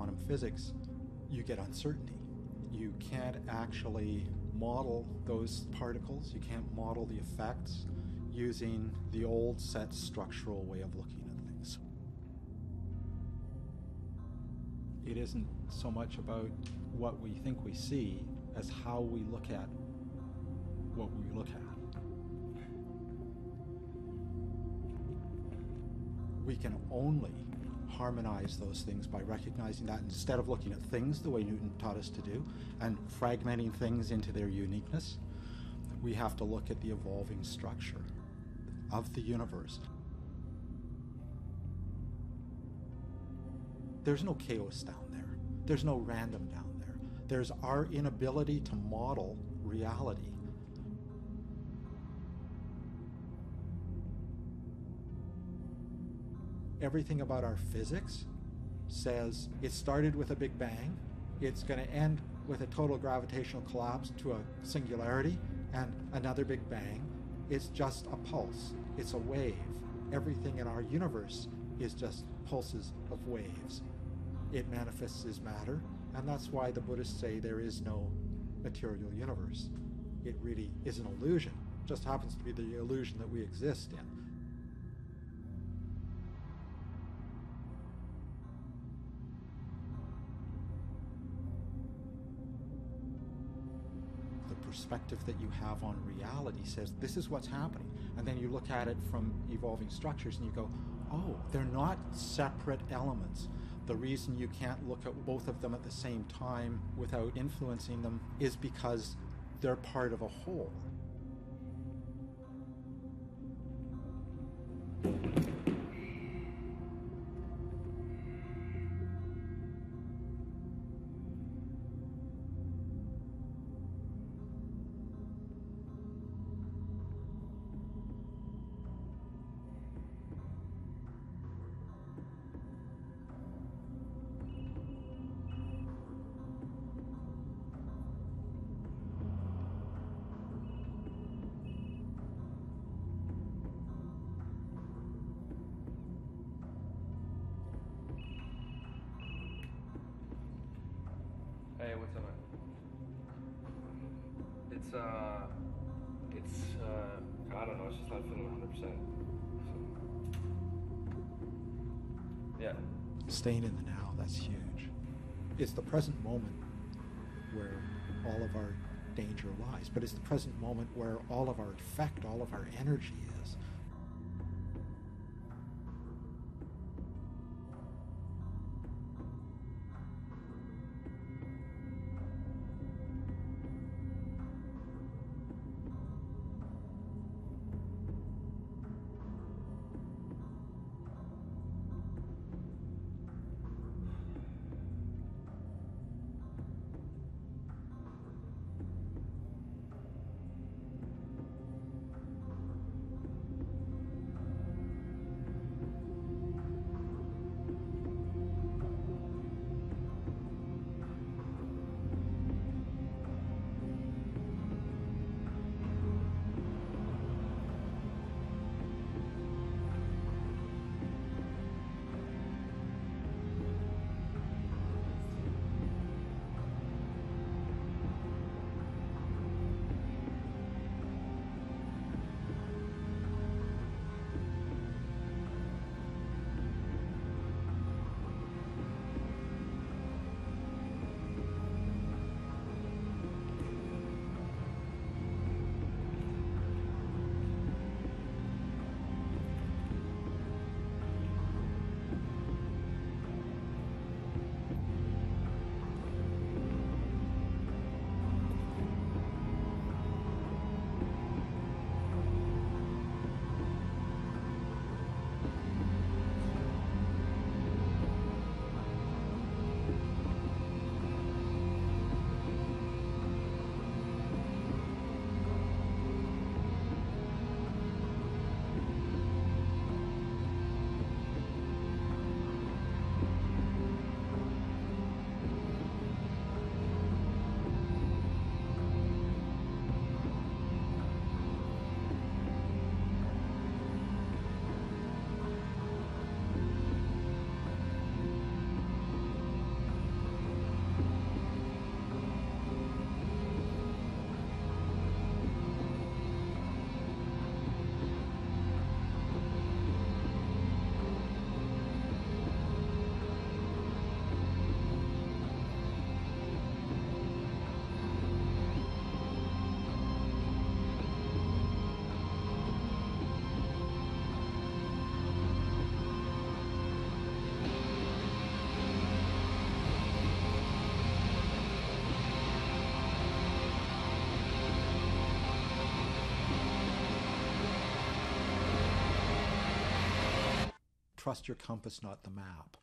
quantum physics, you get uncertainty. You can't actually model those particles. You can't model the effects using the old set structural way of looking at things. It isn't so much about what we think we see as how we look at what we look at. We can only harmonize those things by recognizing that instead of looking at things the way Newton taught us to do and fragmenting things into their uniqueness, we have to look at the evolving structure of the universe. There's no chaos down there. There's no random down there. There's our inability to model reality. Everything about our physics says it started with a big bang, it's going to end with a total gravitational collapse to a singularity and another big bang. It's just a pulse, it's a wave. Everything in our universe is just pulses of waves. It manifests as matter, and that's why the Buddhists say there is no material universe. It really is an illusion, it just happens to be the illusion that we exist in. Perspective that you have on reality says this is what's happening, and then you look at it from evolving structures and you go, oh, they're not separate elements. The reason you can't look at both of them at the same time without influencing them is because they're part of a whole. Hey, what's in it? It's I don't know, it's just not feeling 100%. So, yeah. Staying in the now, that's huge. It's the present moment where all of our danger lies, but it's the present moment where all of our effect, all of our energy is. Trust your compass, not the map.